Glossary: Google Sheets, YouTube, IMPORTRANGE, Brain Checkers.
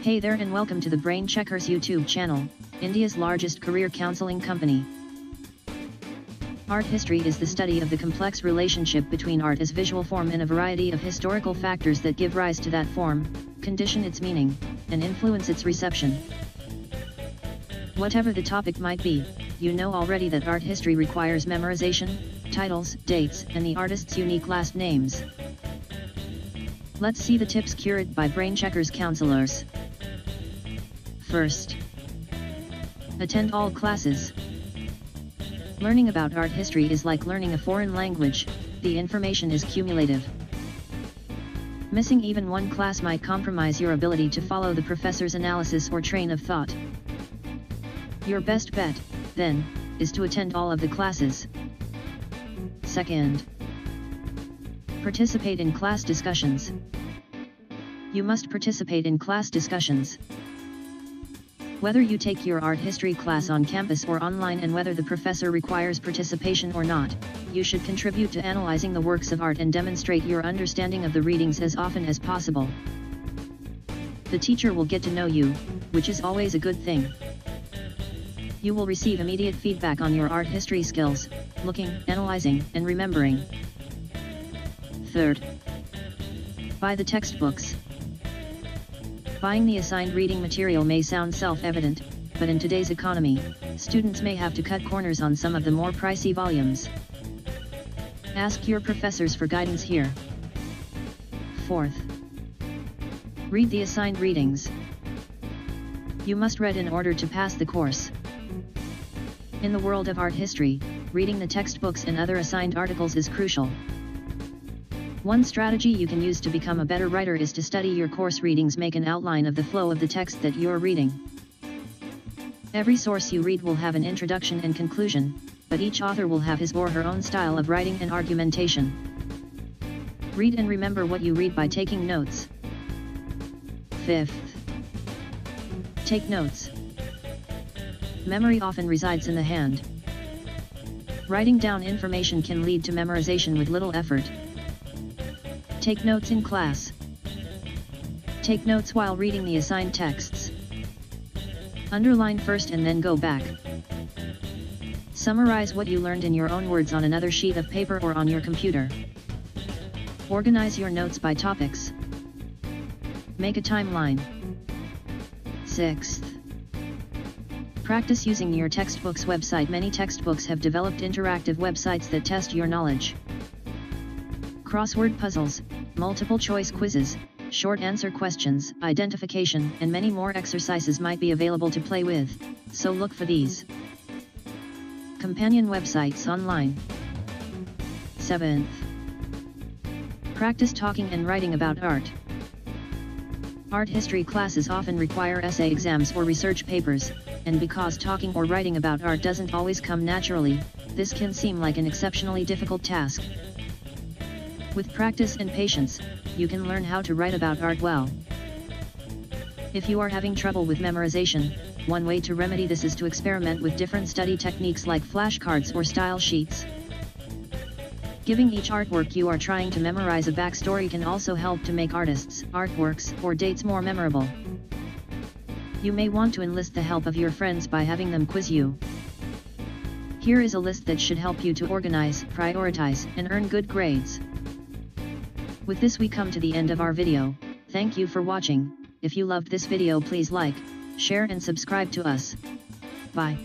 Hey there and welcome to the Brain Checkers YouTube channel, India's largest career counseling company. Art history is the study of the complex relationship between art as visual form and a variety of historical factors that give rise to that form, condition its meaning, and influence its reception. Whatever the topic might be, you know already that art history requires memorization, titles, dates, and the artist's unique last names. Let's see the tips curated by Brain Checkers counselors. First, attend all classes. Learning about art history is like learning a foreign language, the information is cumulative. Missing even one class might compromise your ability to follow the professor's analysis or train of thought. Your best bet, then, is to attend all of the classes. Second, participate in class discussions. You must participate in class discussions. Whether you take your art history class on campus or online and whether the professor requires participation or not, you should contribute to analyzing the works of art and demonstrate your understanding of the readings as often as possible. The teacher will get to know you, which is always a good thing. You will receive immediate feedback on your art history skills, looking, analyzing, and remembering. Third, buy the textbooks. Buying the assigned reading material may sound self-evident, but in today's economy, students may have to cut corners on some of the more pricey volumes. Ask your professors for guidance here. Fourth, read the assigned readings. You must read in order to pass the course. In the world of art history, reading the textbooks and other assigned articles is crucial. One strategy you can use to become a better writer is to study your course readings. Make an outline of the flow of the text that you're reading. Every source you read will have an introduction and conclusion, but each author will have his or her own style of writing and argumentation. Read and remember what you read by taking notes. Fifth, take notes. Memory often resides in the hand. Writing down information can lead to memorization with little effort. Take notes in class. Take notes while reading the assigned texts. Underline first and then go back. Summarize what you learned in your own words on another sheet of paper or on your computer. Organize your notes by topics. Make a timeline. Sixth, practice using your textbook's website. Many textbooks have developed interactive websites that test your knowledge. Crossword puzzles, multiple choice quizzes, short answer questions, identification, and many more exercises might be available to play with, so look for these companion websites online. Seventh, practice talking and writing about art. Art history classes often require essay exams or research papers, and because talking or writing about art doesn't always come naturally, this can seem like an exceptionally difficult task. With practice and patience, you can learn how to write about art well. If you are having trouble with memorization, one way to remedy this is to experiment with different study techniques like flashcards or style sheets. Giving each artwork you are trying to memorize a backstory can also help to make artists, artworks, or dates more memorable. You may want to enlist the help of your friends by having them quiz you. Here is a list that should help you to organize, prioritize, and earn good grades. With this we come to the end of our video. Thank you for watching. If you loved this video, please like, share and subscribe to us. Bye.